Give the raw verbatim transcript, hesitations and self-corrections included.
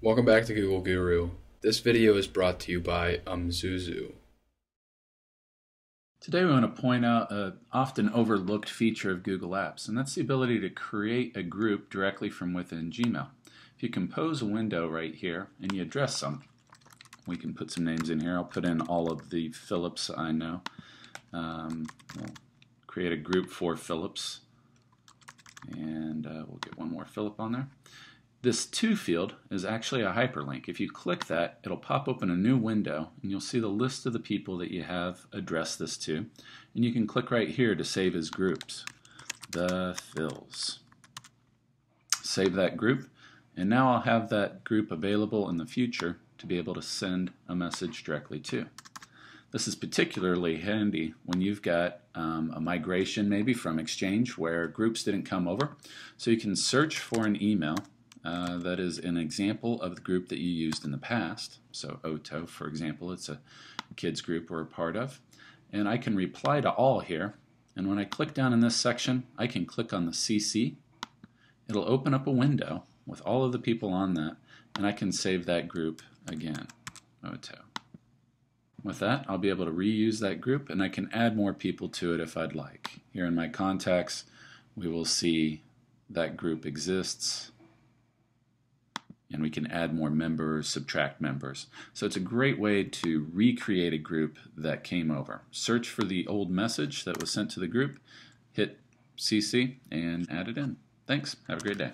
Welcome back to Google Guru. This video is brought to you by Umzuzu. Today we want to point out an often overlooked feature of Google Apps, and that's the ability to create a group directly from within Gmail. If you compose a window right here and you address some, we can put some names in here. I'll put in all of the Phillips I know. Um, we'll create a group for Phillips, and uh, we'll get one more Phillip on there. This to field is actually a hyperlink. If you click that, it'll pop open a new window and you'll see the list of the people that you have addressed this to. And you can click right here to save as groups. The Phils. Save that group. And now I'll have that group available in the future to be able to send a message directly to. This is particularly handy when you've got um, a migration maybe from Exchange where groups didn't come over. So you can search for an email. Uh, that is an example of the group that you used in the past. So Oto, for example, it's a kids group we're a part of. And I can reply to all here. And when I click down in this section, I can click on the C C. It'll open up a window with all of the people on that. And I can save that group again, Oto. With that, I'll be able to reuse that group. And I can add more people to it if I'd like. Here in my contacts, we will see that group exists. And we can add more members, subtract members. So it's a great way to recreate a group that came over. Search for the old message that was sent to the group, hit C C, and add it in. Thanks. Have a great day.